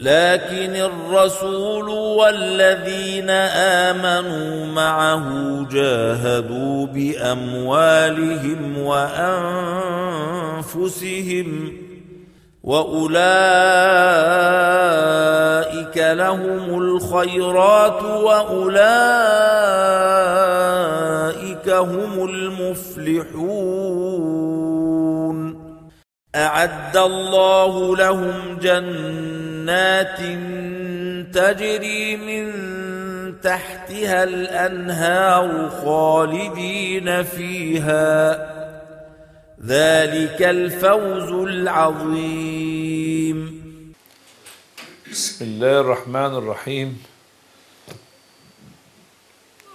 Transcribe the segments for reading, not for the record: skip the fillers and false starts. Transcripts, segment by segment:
لكن الرسول والذين آمنوا معه جاهدوا بأموالهم وأنفسهم وأولئك لهم الخيرات وأولئك هم المفلحون. أعد الله لهم جنات تجري من تحتها الأنهار خالدين فيها، ذلك الفوز العظيم. بسم الله الرحمن الرحيم.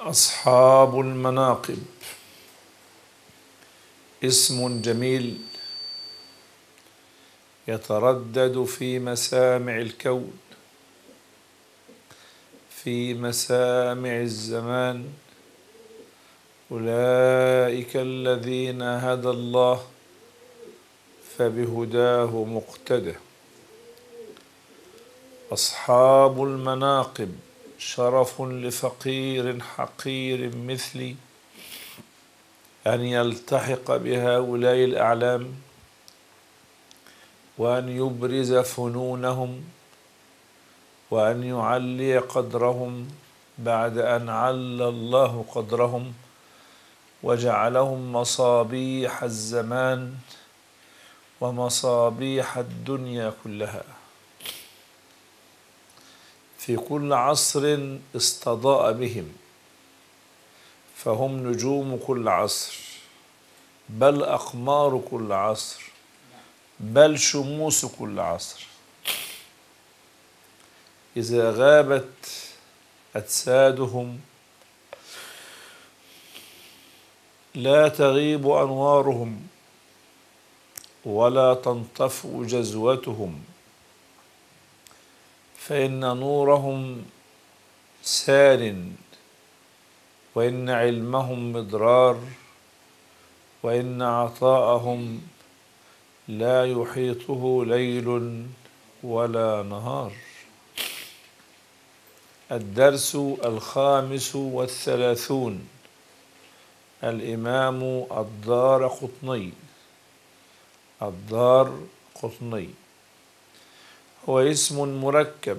أصحاب المناقب اسم جميل يتردد في مسامع الكون، في مسامع الزمان. أولئك الذين هدى الله فبهداه مقتدى. أصحاب المناقب شرف لفقير حقير مثلي أن يلتحق بهؤلاء الأعلام وأن يبرز فنونهم وأن يعلي قدرهم بعد أن على الله قدرهم وجعلهم مصابيح الزمان ومصابيح الدنيا كلها. في كل عصر استضاء بهم، فهم نجوم كل عصر، بل أقمار كل عصر، بل شموس كل عصر. إذا غابت أجسادهم لا تغيب أنوارهم ولا تنطفئ جزوتهم، فإن نورهم سار، وإن علمهم مدرار، وإن عطاءهم لا يحيطه ليل ولا نهار. الدرس 35. الإمام الدارقطني. الدارقطني هو اسم مركب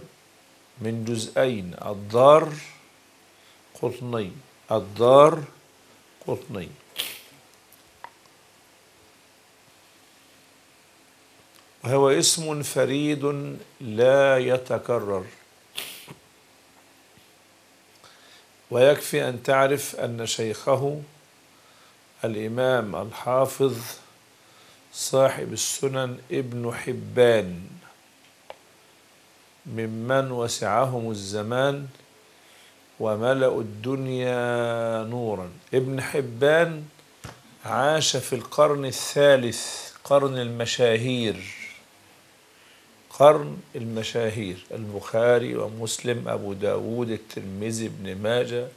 من جزئين، الدارقطني الدارقطني. وهو اسم فريد لا يتكرر، ويكفي أن تعرف أن شيخه الإمام الحافظ صاحب السنن ابن حبان، ممن وسعهم الزمان وملأ الدنيا نورا. ابن حبان عاش في القرن الثالث، قرن المشاهير، قرن المشاهير، البخاري ومسلم أبو داود الترمذي ابن ماجه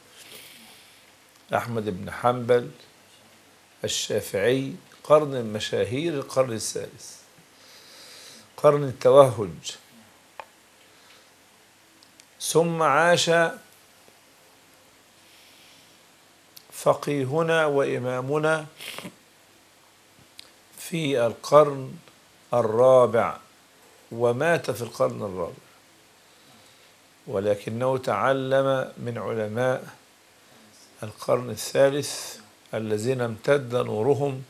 أحمد بن حنبل الشافعي، قرن المشاهير، القرن الثالث، قرن التوهج. ثم عاش فقيهنا وإمامنا في القرن الرابع ومات في القرن الرابع، ولكنه تعلم من علماء القرن الثالث الذين امتد نورهم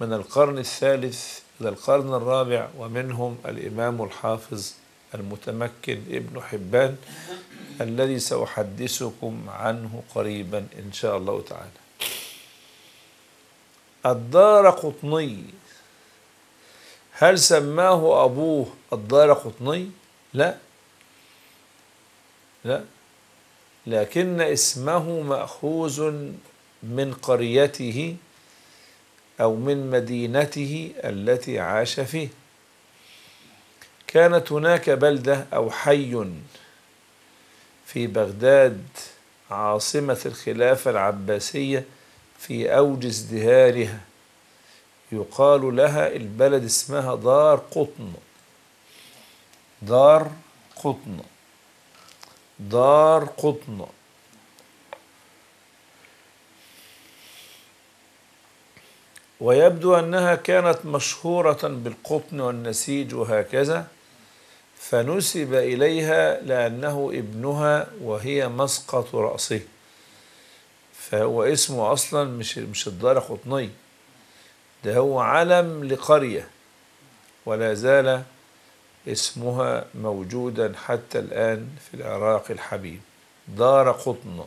من القرن الثالث إلى القرن الرابع، ومنهم الإمام الحافظ المتمكن ابن حبان الذي سأحدثكم عنه قريبا إن شاء الله تعالى. الدارقطني، هل سماه أبوه الدارقطني؟ لا لا، لكن اسمه مأخوذ من قريته أو من مدينته التي عاش فيه. كانت هناك بلدة أو حي في بغداد عاصمة الخلافة العباسية في أوج ازدهارها، يقال لها البلد اسمها دار قطن، دار قطن، دار قطن. ويبدو أنها كانت مشهورة بالقطن والنسيج وهكذا، فنسب إليها لأنه ابنها وهي مسقط رأسه، فهو اسمه أصلا مش الدار قطني، ده هو علم لقرية ولا زال اسمها موجودا حتى الآن في العراق الحبيب، دار قطن،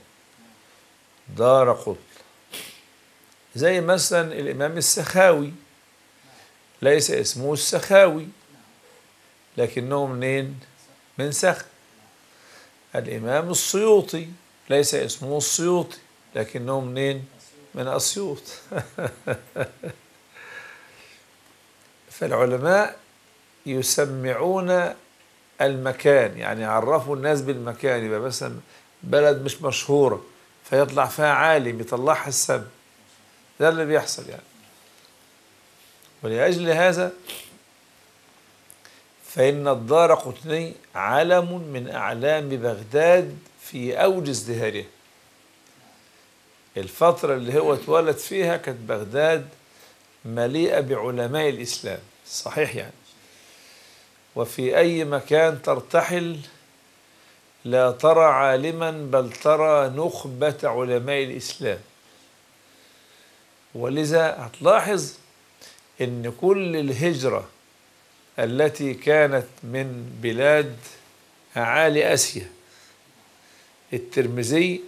دار قطن. زي مثلا الإمام السخاوي، ليس اسمه السخاوي لكنه منين؟ من سخ. الإمام السيوطي، ليس اسمه السيوطي لكنه منين؟ من أسيوط. فالعلماء يسمعون المكان، يعني عرفوا الناس بالمكان. يبقى مثلا بلد مش مشهورة فيطلع فيها عالم يطلعها السب، ده اللي بيحصل يعني. ولأجل هذا فإن الدار قطني علم من أعلام بغداد في أوج ازدهارها. الفترة اللي هو اتولد فيها كانت بغداد مليئة بعلماء الإسلام، صحيح يعني. وفي أي مكان ترتحل لا ترى عالما بل ترى نخبة علماء الإسلام. ولذا هتلاحظ أن كل الهجرة التي كانت من بلاد أعالي آسيا، الترمذي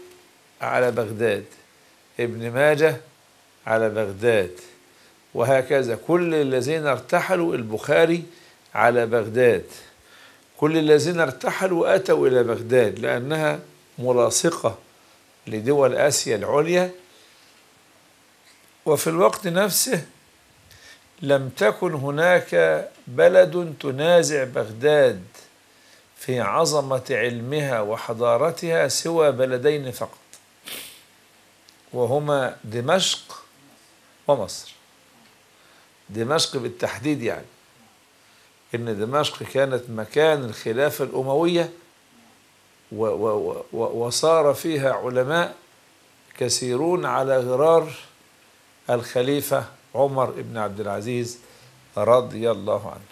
على بغداد، ابن ماجه على بغداد، وهكذا كل الذين ارتحلوا، البخاري على بغداد، كل الذين ارتحلوا أتوا إلى بغداد لأنها ملاصقة لدول آسيا العليا. وفي الوقت نفسه لم تكن هناك بلد تنازع بغداد في عظمة علمها وحضارتها سوى بلدين فقط، وهما دمشق ومصر. دمشق بالتحديد، يعني إن دمشق كانت مكان الخلافة الأموية وصار فيها علماء كثيرون على غرار الخليفة عمر بن عبد العزيز رضي الله عنه.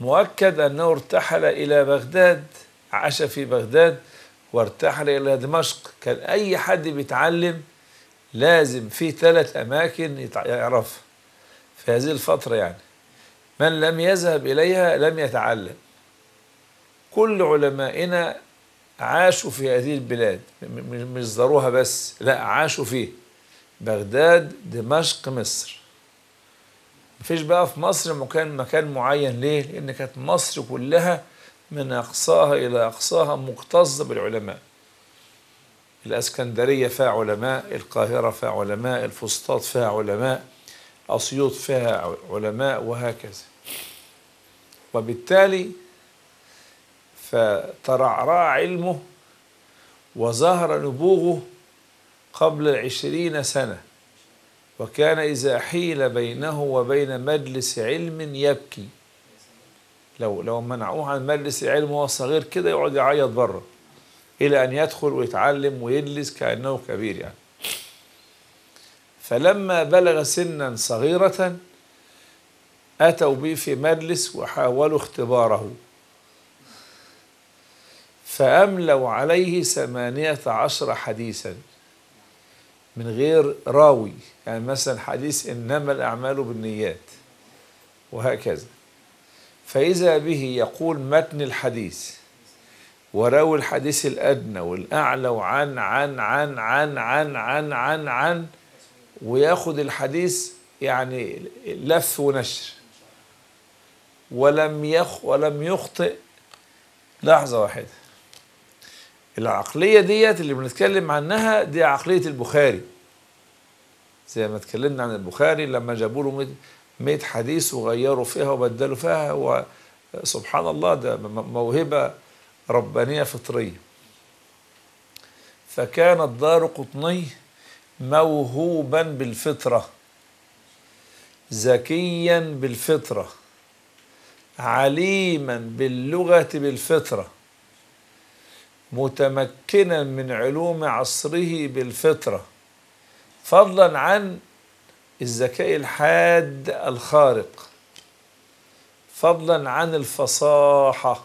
مؤكد أنه ارتحل إلى بغداد، عاش في بغداد وارتحل إلى دمشق. كان أي حد بيتعلم لازم في 3 أماكن يعرفها في هذه الفترة، يعني من لم يذهب إليها لم يتعلم. كل علمائنا عاشوا في هذه البلاد، مش زاروها بس، لا عاشوا فيه، بغداد، دمشق، مصر. مفيش بقى في مصر مكان معين. ليه؟ لأن كانت مصر كلها من أقصاها إلى أقصاها مكتظة بالعلماء. الإسكندرية فيها علماء، القاهرة فيها علماء، الفسطاط فيها علماء، أسيوط فيها علماء، وهكذا. وبالتالي فترعرع علمه وظهر نبوغه قبل 20 سنة، وكان إذا حيل بينه وبين مجلس علم يبكي. لو منعوه عن مجلس علم وهو صغير كده يقعد يعيط بره، إلى أن يدخل ويتعلم ويجلس كأنه كبير يعني. فلما بلغ سنا صغيرة أتوا به في مجلس وحاولوا اختباره، فأملوا عليه 18 حديثا من غير راوي، يعني مثلا حديث إنما الأعمال بالنيات وهكذا. فإذا به يقول متن الحديث وراوي الحديث الأدنى والأعلى، وعن عن عن عن عن عن عن عن، وياخد الحديث يعني لف ونشر، ولم يخطئ لحظة واحدة. العقلية ديت اللي بنتكلم عنها دي عقلية البخاري، زي ما اتكلمنا عن البخاري لما جابوا له 100 حديث وغيروا فيها وبدلوا فيها، وسبحان الله ده موهبة ربانية فطرية. فكان الدار قطني موهوبا بالفطرة، ذكيا بالفطرة، عليما باللغة بالفطرة، متمكنا من علوم عصره بالفطرة، فضلا عن الذكاء الحاد الخارق، فضلا عن الفصاحة.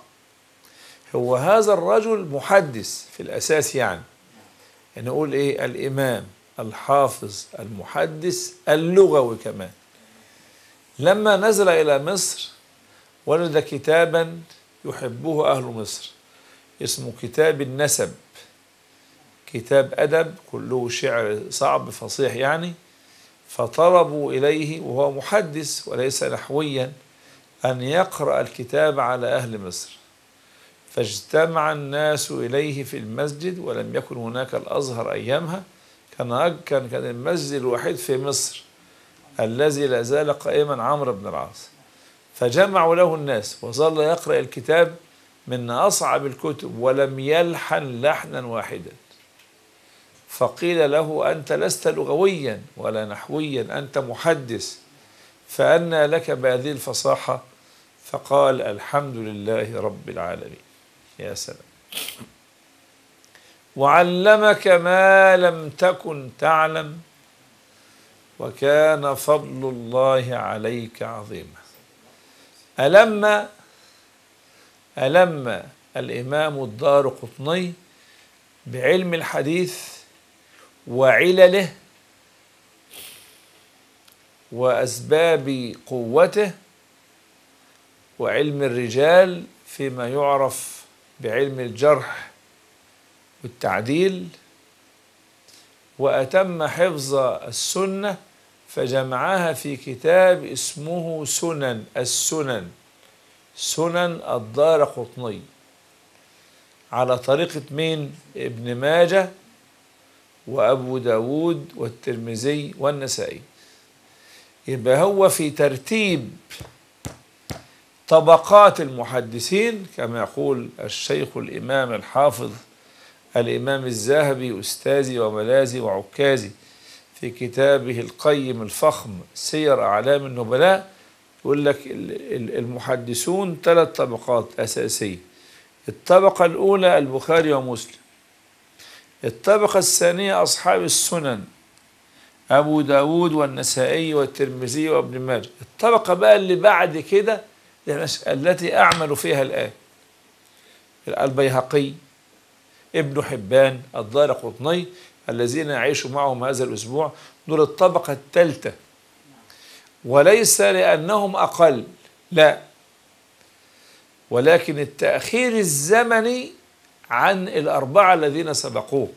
هو هذا الرجل محدث في الأساس، يعني نقول إيه؟ الإمام الحافظ المحدث اللغوي كمان. لما نزل إلى مصر ولد كتابا يحبه أهل مصر اسمه كتاب النسب، كتاب أدب كله شعر صعب فصيح يعني، فطلبوا إليه وهو محدث وليس نحويا أن يقرأ الكتاب على أهل مصر، فاجتمع الناس إليه في المسجد، ولم يكن هناك الأزهر أيامها، كان المسجد الوحيد في مصر الذي لا زال قائما عمرو بن العاص، فجمعوا له الناس وظل يقرأ الكتاب من أصعب الكتب ولم يلحن لحنا واحدا، فقيل له أنت لست لغويا ولا نحويا، أنت محدث، فأنى لك بهذه الفصاحة؟ فقال الحمد لله رب العالمين. يا سلام. وعلمك ما لم تكن تعلم وكان فضل الله عليك عظيما. ألم الإمام الدارقطني بعلم الحديث وعلله وأسباب قوته وعلم الرجال فيما يعرف بعلم الجرح والتعديل، وأتم حفظ السنة فجمعها في كتاب اسمه سنن الدارقطني على طريقة مين؟ ابن ماجه وأبو داود والترمذي والنسائي. يبقى هو في ترتيب طبقات المحدثين كما يقول الشيخ الإمام الحافظ الإمام الذهبي أستاذي وملاذي وعكازي في كتابه القيم الفخم سير أعلام النبلاء، يقول لك المحدثون ثلاث طبقات أساسية: الطبقة الأولى البخاري ومسلم، الطبقة الثانية أصحاب السنن أبو داود والنسائي والترمذي وابن ماجه، الطبقة بقى اللي بعد كده التي أعمل فيها الآن البيهقي ابن حبان الدارقطني الذين يعيشوا معهم هذا الأسبوع، دول الطبقة الثالثة. وليس لأنهم أقل، لا، ولكن التأخير الزمني عن الأربعة الذين سبقوه.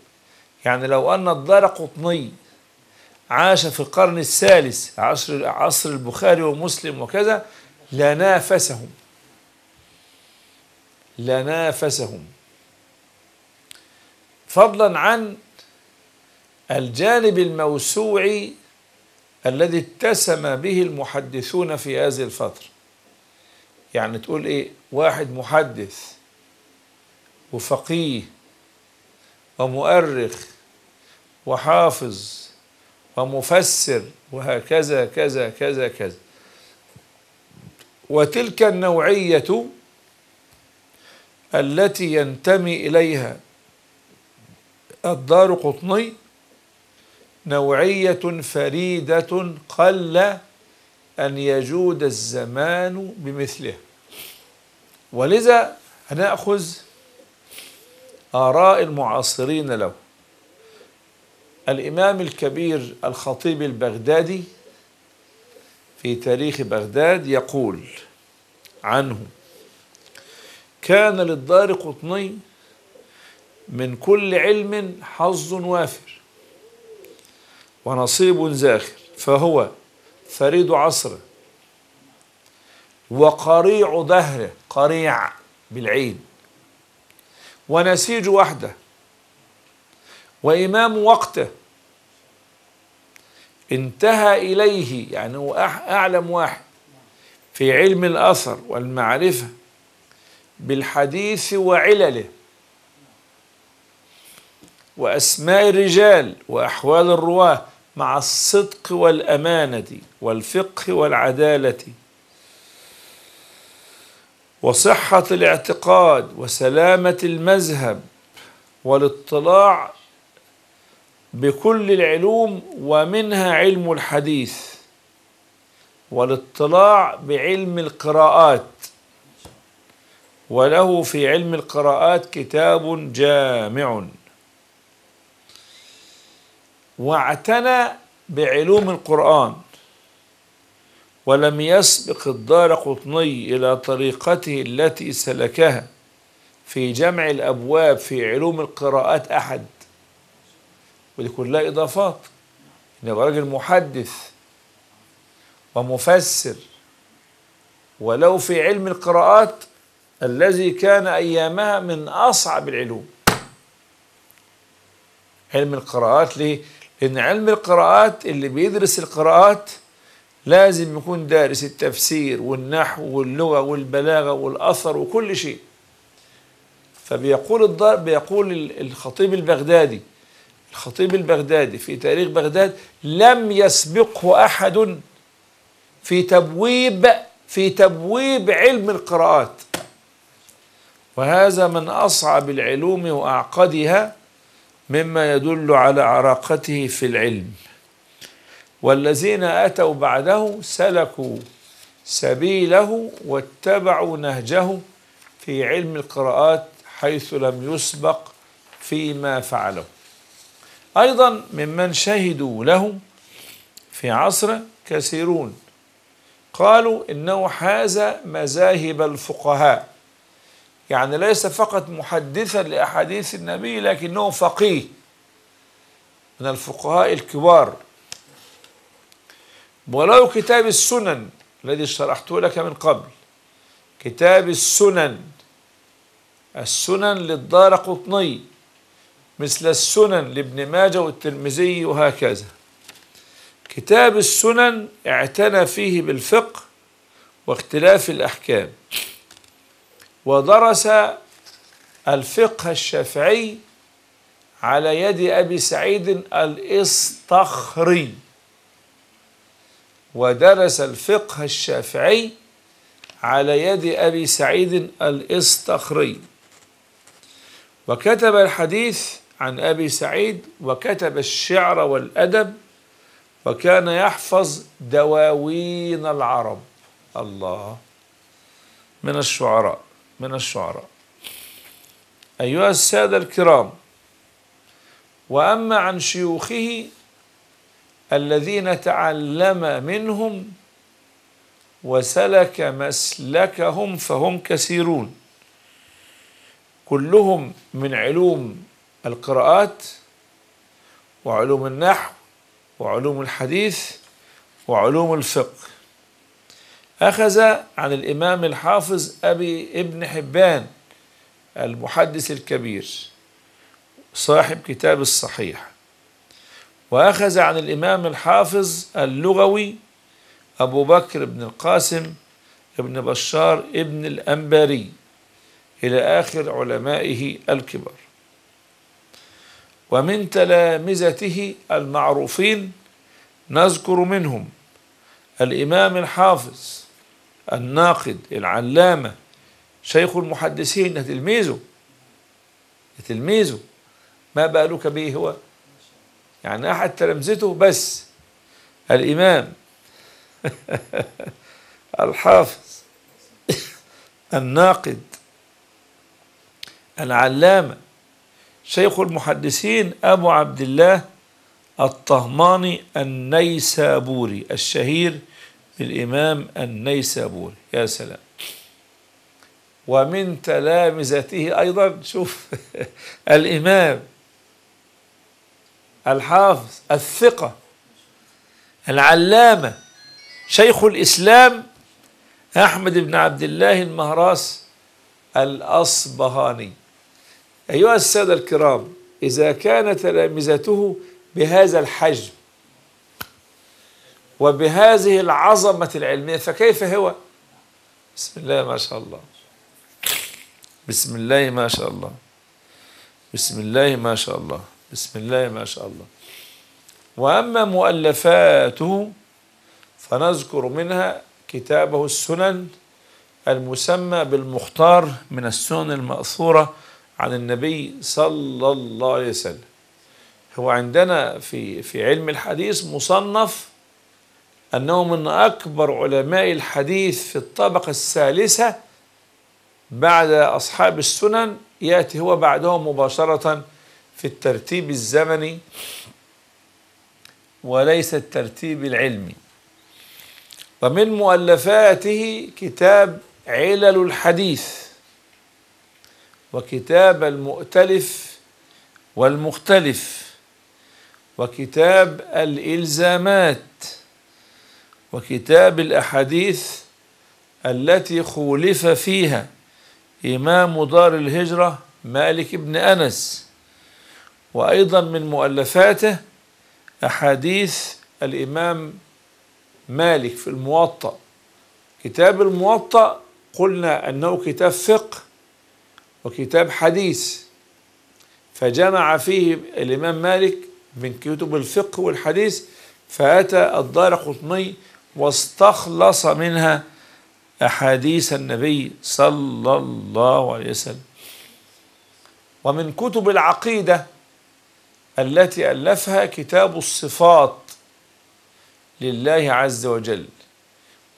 يعني لو أن الدارقطني عاش في القرن الثالث عصر البخاري ومسلم وكذا لنافسهم، فضلا عن الجانب الموسوعي الذي اتسم به المحدثون في هذه الفترة. يعني تقول إيه؟ واحد محدث وفقيه ومؤرخ وحافظ ومفسر وهكذا كذا كذا كذا. وتلك النوعية التي ينتمي إليها الدارقطني نوعية فريدة قل أن يجود الزمان بمثله. ولذا هنأخذ آراء المعاصرين له. الإمام الكبير الخطيب البغدادي في تاريخ بغداد يقول عنه: كان للدارقطني من كل علم حظ وافر ونصيب زاخر، فهو فريد عصره وقريع دهره، قريع بالعين، ونسيج وحده وإمام وقته، انتهى إليه، يعني هو أعلم واحد في علم الأثر والمعرفة بالحديث وعلله وأسماء الرجال وأحوال الرواة مع الصدق والأمانة والفقه والعدالة، وصحة الاعتقاد وسلامة المذهب والاطلاع بكل العلوم ومنها علم الحديث والاطلاع بعلم القراءات، وله في علم القراءات كتاب جامع، واعتنى بعلوم القرآن ولم يسبق الدارقطني إلى طريقته التي سلكها في جمع الأبواب في علوم القراءات أحد، ودي كلها إضافات. يبقى راجل محدث ومفسر، ولو في علم القراءات الذي كان أيامها من أصعب العلوم علم القراءات. ليه؟ لأن علم القراءات اللي بيدرس القراءات لازم يكون دارس التفسير والنحو واللغة والبلاغة والأثر وكل شيء. بيقول الخطيب البغدادي في تاريخ بغداد: لم يسبقه أحد في تبويب علم القراءات، وهذا من أصعب العلوم وأعقدها، مما يدل على عراقته في العلم. والذين أتوا بعده سلكوا سبيله واتبعوا نهجه في علم القراءات حيث لم يسبق فيما فعله. أيضا ممن شهدوا له في عصره كثيرون قالوا إنه حاز مذاهب الفقهاء، يعني ليس فقط محدثا لأحاديث النبي لكنه فقيه من الفقهاء الكبار. ولو كتاب السنن الذي شرحته لك من قبل، كتاب السنن للدارقطني مثل السنن لابن ماجه والترمذي وهكذا، كتاب السنن اعتنى فيه بالفقه واختلاف الأحكام، ودرس الفقه الشافعي على يد أبي سعيد الإصطخري، وكتب الحديث عن أبي سعيد، وكتب الشعر والأدب، وكان يحفظ دواوين العرب. الله، من الشعراء أيها السادة الكرام. وأما عن شيوخه الذين تعلم منهم وسلك مسلكهم فهم كثيرون، كلهم من علوم القراءات وعلوم النحو وعلوم الحديث وعلوم الفقه. أخذ عن الإمام الحافظ ابن حبان المحدث الكبير صاحب كتاب الصحيح، وأخذ عن الإمام الحافظ اللغوي أبو بكر بن القاسم بن بشار بن الأنباري إلى آخر علمائه الكبار. ومن تلامذته المعروفين نذكر منهم الإمام الحافظ الناقد العلامة شيخ المحدثين، تلميذه ما بالك به هو، يعني أحد تلامذته بس، الإمام الحافظ الناقد العلامة شيخ المحدثين أبو عبد الله الطهماني النيسابوري، الشهير بالإمام النيسابوري. يا سلام. ومن تلامذته أيضا شوف الإمام الحافظ الثقة العلامة شيخ الإسلام أحمد بن عبد الله المهراس الأصبهاني. أيها السادة الكرام، إذا كان تلامذته بهذا الحجم وبهذه العظمة العلمية فكيف هو؟ بسم الله ما شاء الله. وأما مؤلفاته فنذكر منها كتابه السنن المسمى بالمختار من السنن المأثورة عن النبي صلى الله عليه وسلم. هو عندنا في علم الحديث مصنف أنه من أكبر علماء الحديث في الطبقة الثالثة بعد أصحاب السنن، يأتي هو بعدهم مباشرة في الترتيب الزمني وليس الترتيب العلمي. ومن مؤلفاته كتاب علل الحديث وكتاب المؤتلف والمختلف وكتاب الإلزامات وكتاب الأحاديث التي خولف فيها إمام دار الهجرة مالك بن أنس. وأيضا من مؤلفاته أحاديث الإمام مالك في الموطأ. كتاب الموطأ قلنا أنه كتاب فقه وكتاب حديث، فجمع فيه الإمام مالك من كتب الفقه والحديث، فأتى الدارقطني واستخلص منها أحاديث النبي صلى الله عليه وسلم. ومن كتب العقيدة التي ألفها كتاب الصفات لله عز وجل،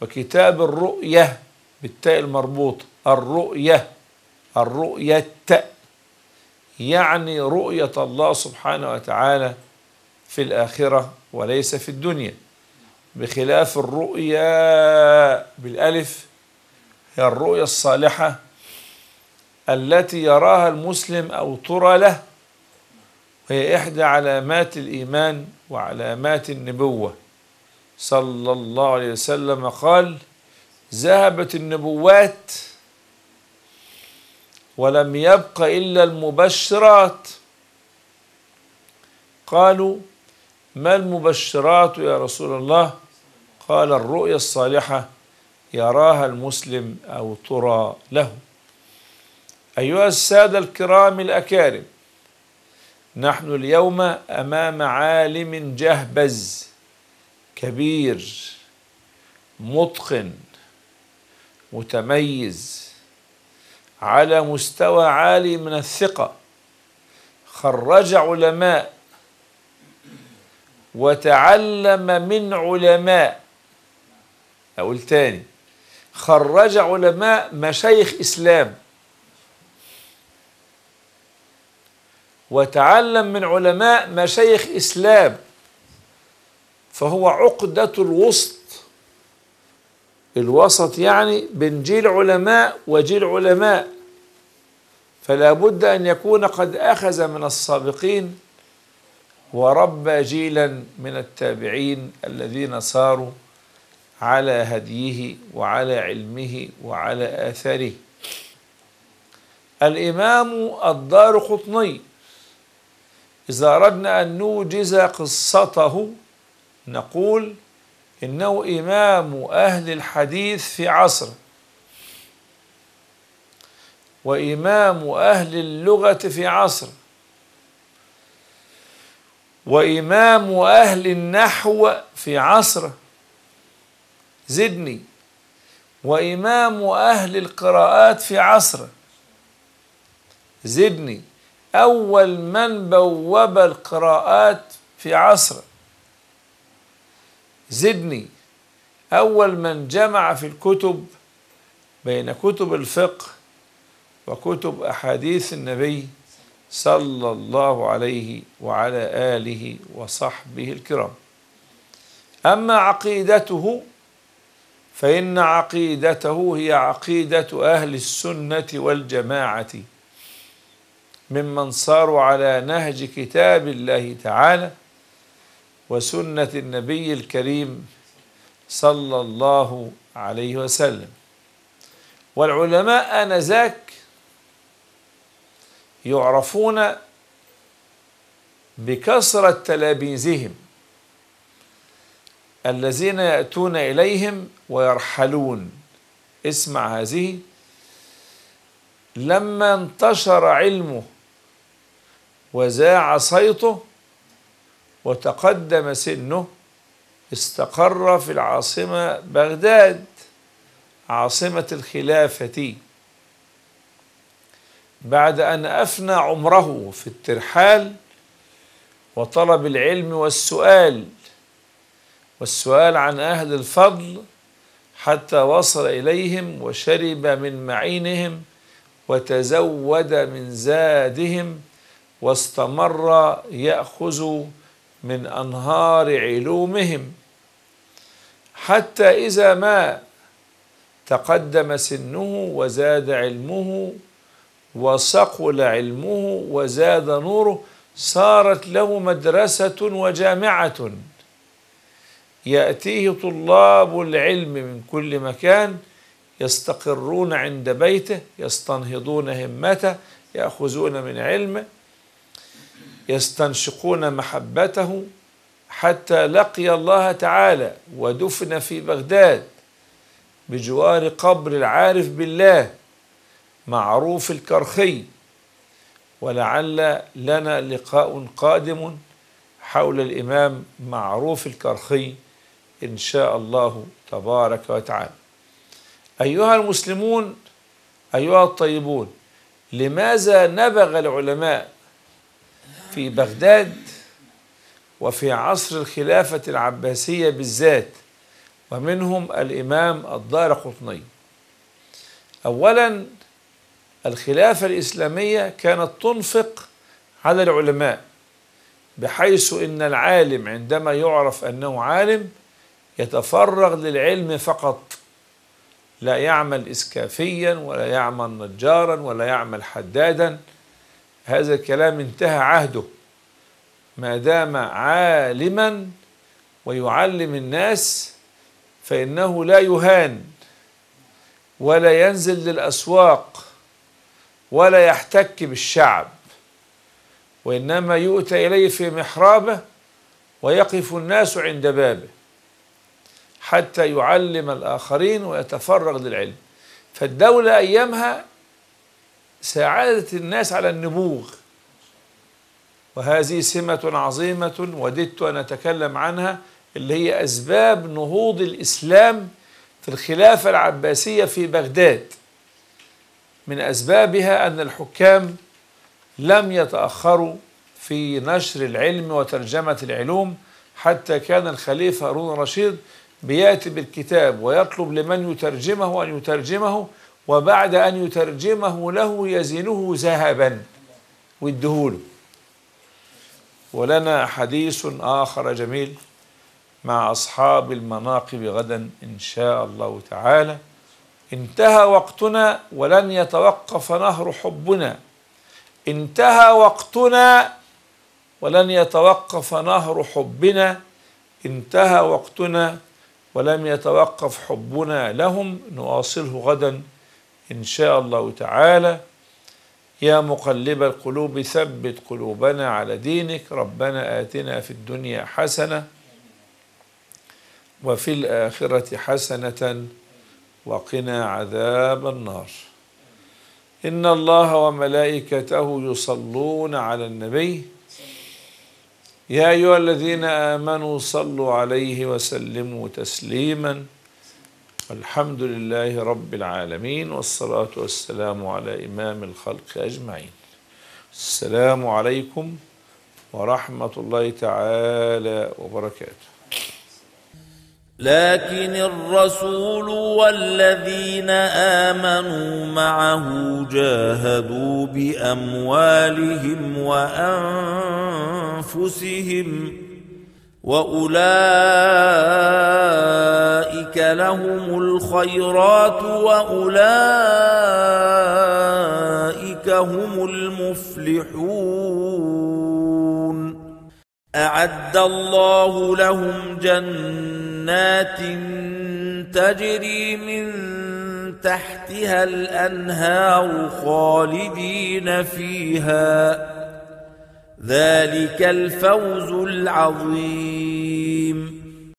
وكتاب الرؤية بالتاء المربوط، الرؤية يعني رؤية الله سبحانه وتعالى في الآخرة وليس في الدنيا، بخلاف الرؤيا بالألف هي الرؤيا الصالحة التي يراها المسلم أو ترى له، وهي إحدى علامات الإيمان وعلامات النبوة. صلى الله عليه وسلم قال: ذهبت النبوات ولم يبق إلا المبشرات. قالوا: ما المبشرات يا رسول الله؟ قال: الرؤيا الصالحة يراها المسلم أو ترى له. أيها السادة الكرام الأكارم، نحن اليوم أمام عالم جهبذ كبير متقن متميز على مستوى عالي من الثقة، خرج علماء وتعلم من علماء. أقول تاني: خرج علماء مشايخ إسلام وتعلم من علماء مشايخ إسلام، فهو عقدة الوسط. الوسط يعني بين جيل علماء وجيل علماء، فلا بد أن يكون قد أخذ من السابقين وربى جيلا من التابعين الذين ساروا على هديه وعلى علمه وعلى آثاره. الإمام الدارقطني إذا أردنا أن نوجز قصته نقول إنه إمام أهل الحديث في عصره، وإمام أهل اللغة في عصره، وإمام أهل النحو في عصره زدني، وإمام أهل القراءات في عصره زدني، أول من بوّب القراءات في عصره زدني، أول من جمع في الكتب بين كتب الفقه وكتب أحاديث النبي صلى الله عليه وعلى آله وصحبه الكرام. أما عقيدته فإن عقيدته هي عقيدة أهل السنة والجماعة ممن صاروا على نهج كتاب الله تعالى وسنة النبي الكريم صلى الله عليه وسلم. والعلماء آنذاك يعرفون بكثرة تلاميذهم الذين يأتون إليهم ويرحلون. اسمع هذه: لما انتشر علمه وزاع صيته وتقدم سنه استقر في العاصمة بغداد عاصمة الخلافة بعد أن أفنى عمره في الترحال وطلب العلم والسؤال عن أهل الفضل حتى وصل إليهم وشرب من معينهم وتزود من زادهم واستمر يأخذ من أنهار علومهم حتى إذا ما تقدم سنه وزاد علمه وصقل علمه وزاد نوره صارت له مدرسة وجامعة يأتيه طلاب العلم من كل مكان يستقرون عند بيته يستنهضون همته يأخذون من علمه يستنشقون محبته حتى لقي الله تعالى ودفن في بغداد بجوار قبر العارف بالله معروف الكرخي. ولعل لنا لقاء قادم حول الإمام معروف الكرخي إن شاء الله تبارك وتعالى. أيها المسلمون، أيها الطيبون، لماذا نبغ العلماء في بغداد وفي عصر الخلافة العباسية بالذات ومنهم الإمام الدارقطني؟ أولا، الخلافة الإسلامية كانت تنفق على العلماء بحيث إن العالم عندما يعرف أنه عالم يتفرغ للعلم فقط، لا يعمل إسكافيا ولا يعمل نجارا ولا يعمل حدادا، هذا الكلام انتهى عهده. ما دام عالما ويعلم الناس فإنه لا يهان ولا ينزل للأسواق ولا يحتك بالشعب، وإنما يؤتى إليه في محرابه ويقف الناس عند بابه حتى يعلم الآخرين ويتفرغ للعلم. فالدولة أيامها ساعدت الناس على النبوغ، وهذه سمة عظيمة وددت أن أتكلم عنها، اللي هي أسباب نهوض الإسلام في الخلافة العباسية في بغداد. من أسبابها أن الحكام لم يتأخروا في نشر العلم وترجمة العلوم، حتى كان الخليفة هارون الرشيد بيأتي بالكتاب ويطلب لمن يترجمه أن يترجمه، وبعد أن يترجمه له يزنه ذهبا ويديهوله. ولنا حديث آخر جميل مع أصحاب المناقب غدا إن شاء الله تعالى. انتهى وقتنا ولن يتوقف نهر حبنا، انتهى وقتنا ولن يتوقف نهر حبنا، انتهى وقتنا ولم يتوقف حبنا لهم، نواصله غدا إن شاء الله تعالى. يا مقلب القلوب ثبت قلوبنا على دينك، ربنا آتنا في الدنيا حسنة وفي الآخرة حسنة وقنا عذاب النار. إن الله وملائكته يصلون على النبي، يا أيها الذين آمنوا صلوا عليه وسلموا تسليما. الحمد لله رب العالمين، والصلاة والسلام على إمام الخلق أجمعين. السلام عليكم ورحمة الله تعالى وبركاته. لكن الرسول والذين آمنوا معه جاهدوا بأموالهم وأنفسهم وأولئك لهم الخيرات وأولئك هم المفلحون. أعد الله لهم جنات تجري من تحتها الأنهار خالدين فيها، ذلك الفوز العظيم.